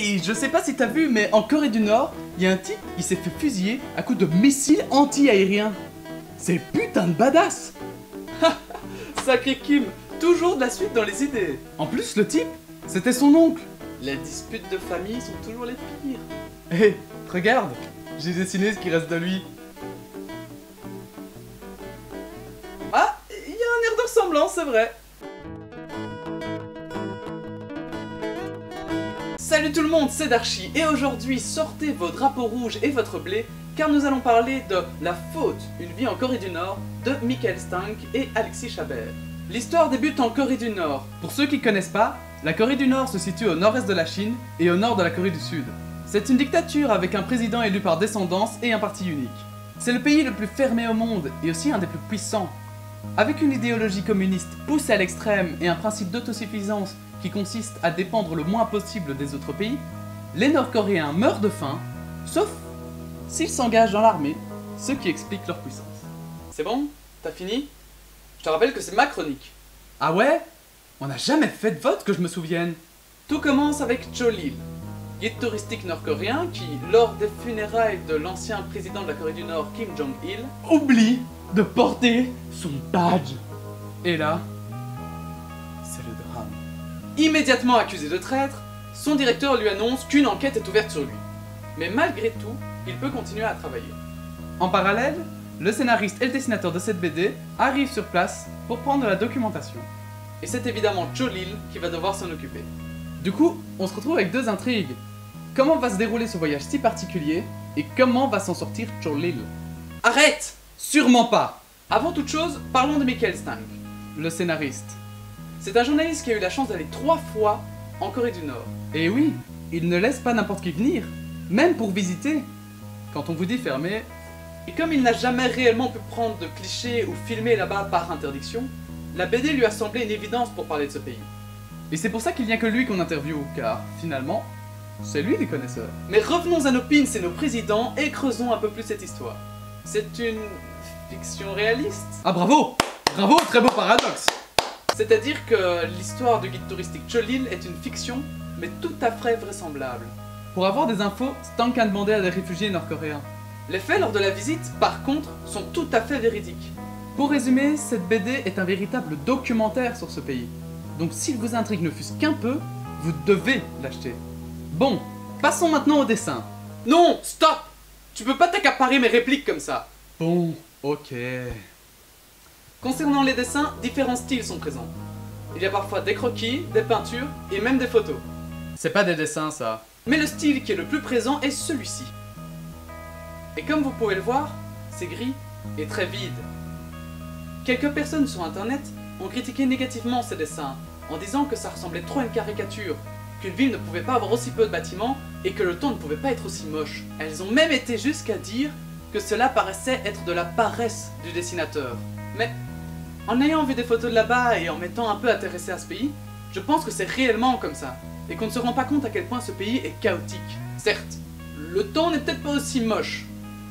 Hey, je sais pas si t'as vu, mais en Corée du Nord, il y a un type, il s'est fait fusiller à coups de missiles anti-aériens. C'est putain de badass. Sacré Kim, toujours de la suite dans les idées. En plus, le type, c'était son oncle. Les disputes de famille sont toujours les pires. Hey, regarde, j'ai dessiné ce qui reste de lui. Ah, il y a un air de ressemblance, c'est vrai. Salut tout le monde, c'est Darchi et aujourd'hui sortez vos drapeaux rouges et votre blé car nous allons parler de La Faute, une vie en Corée du Nord de Michael Sztanke et Alexis Chabert. L'histoire débute en Corée du Nord. Pour ceux qui ne connaissent pas, la Corée du Nord se situe au nord-est de la Chine et au nord de la Corée du Sud. C'est une dictature avec un président élu par descendance et un parti unique. C'est le pays le plus fermé au monde et aussi un des plus puissants. Avec une idéologie communiste poussée à l'extrême et un principe d'autosuffisance qui consiste à dépendre le moins possible des autres pays, les Nord-Coréens meurent de faim, sauf s'ils s'engagent dans l'armée, ce qui explique leur puissance. C'est bon? T'as fini? Je te rappelle que c'est ma chronique. Ah ouais? On n'a jamais fait de vote que je me souvienne. Tout commence avec Cho-Lil, guide touristique nord-coréen qui, lors des funérailles de l'ancien président de la Corée du Nord, Kim Jong-il, oublie de porter son badge. Et là, c'est le drame. Immédiatement accusé de traître, son directeur lui annonce qu'une enquête est ouverte sur lui. Mais malgré tout, il peut continuer à travailler. En parallèle, le scénariste et le dessinateur de cette BD arrivent sur place pour prendre la documentation. Et c'est évidemment Cho-Lil qui va devoir s'en occuper. Du coup, on se retrouve avec deux intrigues. Comment va se dérouler ce voyage si particulier et comment va s'en sortir Cho-Lil? Arrête! Sûrement pas! Avant toute chose, parlons de Michael Sztanke, le scénariste. C'est un journaliste qui a eu la chance d'aller 3 fois en Corée du Nord. Et oui, il ne laisse pas n'importe qui venir, même pour visiter, quand on vous dit fermer. Et comme il n'a jamais réellement pu prendre de clichés ou filmer là-bas par interdiction, la BD lui a semblé une évidence pour parler de ce pays. Et c'est pour ça qu'il n'y a que lui qu'on interviewe, car finalement, c'est lui les connaisseurs. Mais revenons à nos pins et nos présidents et creusons un peu plus cette histoire. C'est une fiction réaliste. Ah bravo! Bravo, très beau paradoxe! C'est-à-dire que l'histoire du guide touristique Cho-Lil est une fiction, mais tout à fait vraisemblable. Pour avoir des infos, Sztanke a demandé à des réfugiés nord-coréens. Les faits lors de la visite, par contre, sont tout à fait véridiques. Pour résumer, cette BD est un véritable documentaire sur ce pays. Donc s'il vous intrigue ne fût-ce qu'un peu, vous devez l'acheter. Bon, passons maintenant au dessin. Non, stop! Tu peux pas t'accaparer mes répliques comme ça. Bon, ok. Concernant les dessins, différents styles sont présents. Il y a parfois des croquis, des peintures et même des photos. C'est pas des dessins ça. Mais le style qui est le plus présent est celui-ci. Et comme vous pouvez le voir, c'est gris et très vide. Quelques personnes sur internet ont critiqué négativement ces dessins, en disant que ça ressemblait trop à une caricature, qu'une ville ne pouvait pas avoir aussi peu de bâtiments et que le temps ne pouvait pas être aussi moche. Elles ont même été jusqu'à dire que cela paraissait être de la paresse du dessinateur. Mais en ayant vu des photos de là-bas et en m'étant un peu intéressé à ce pays, je pense que c'est réellement comme ça, et qu'on ne se rend pas compte à quel point ce pays est chaotique. Certes, le temps n'est peut-être pas aussi moche,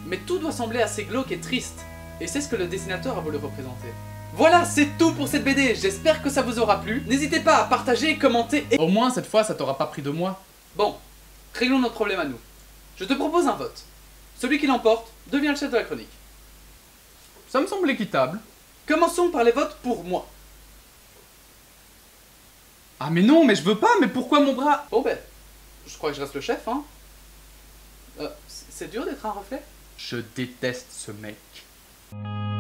mais tout doit sembler assez glauque et triste. Et c'est ce que le dessinateur a voulu représenter. Voilà, c'est tout pour cette BD, j'espère que ça vous aura plu. N'hésitez pas à partager, commenter et... Au moins, cette fois, ça t'aura pas pris de moi. Bon, réglons notre problème à nous. Je te propose un vote. Celui qui l'emporte devient le chef de la chronique. Ça me semble équitable. Commençons par les votes pour moi. Ah mais non, mais je veux pas, mais pourquoi mon bras... Oh ben, je crois que je reste le chef, hein. C'est dur d'être un reflet. Je déteste ce mec.